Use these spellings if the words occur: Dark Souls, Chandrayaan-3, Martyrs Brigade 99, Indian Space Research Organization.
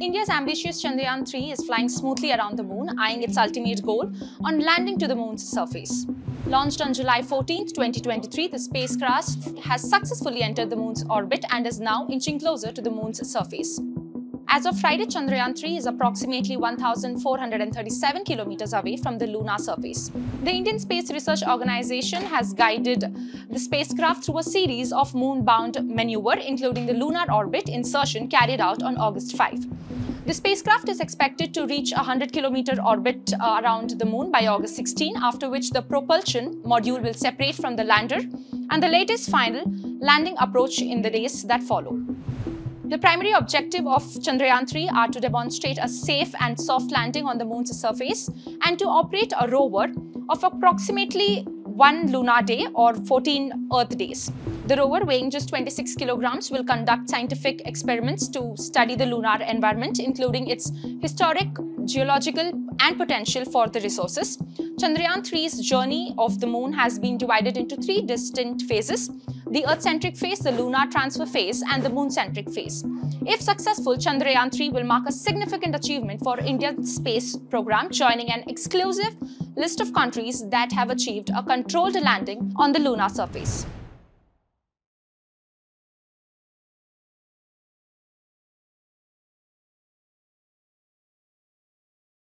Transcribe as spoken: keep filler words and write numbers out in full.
India's ambitious Chandrayaan three is flying smoothly around the moon, eyeing its ultimate goal on landing to the moon's surface. Launched on July fourteenth, twenty twenty-three, the spacecraft has successfully entered the moon's orbit and is now inching closer to the moon's surface. As of Friday, Chandrayaan three is approximately one thousand four hundred thirty-seven kilometers away from the lunar surface. The Indian Space Research Organization has guided the spacecraft through a series of moon-bound maneuvers, including the lunar orbit insertion carried out on August fifth. The spacecraft is expected to reach a one hundred kilometer orbit around the moon by August sixteenth, after which the propulsion module will separate from the lander, and the latest final landing approach in the days that follow. The primary objective of Chandrayaan three are to demonstrate a safe and soft landing on the moon's surface and to operate a rover of approximately one lunar day or fourteen Earth days. The rover, weighing just twenty-six kilograms, will conduct scientific experiments to study the lunar environment, including its historic, geological and potential for the resources. Chandrayaan three's journey of the moon has been divided into three distinct phases: the Earth-centric phase, the lunar transfer phase and the moon-centric phase. If successful, Chandrayaan three will mark a significant achievement for India's space program, joining an exclusive list of countries that have achieved a controlled landing on the lunar surface.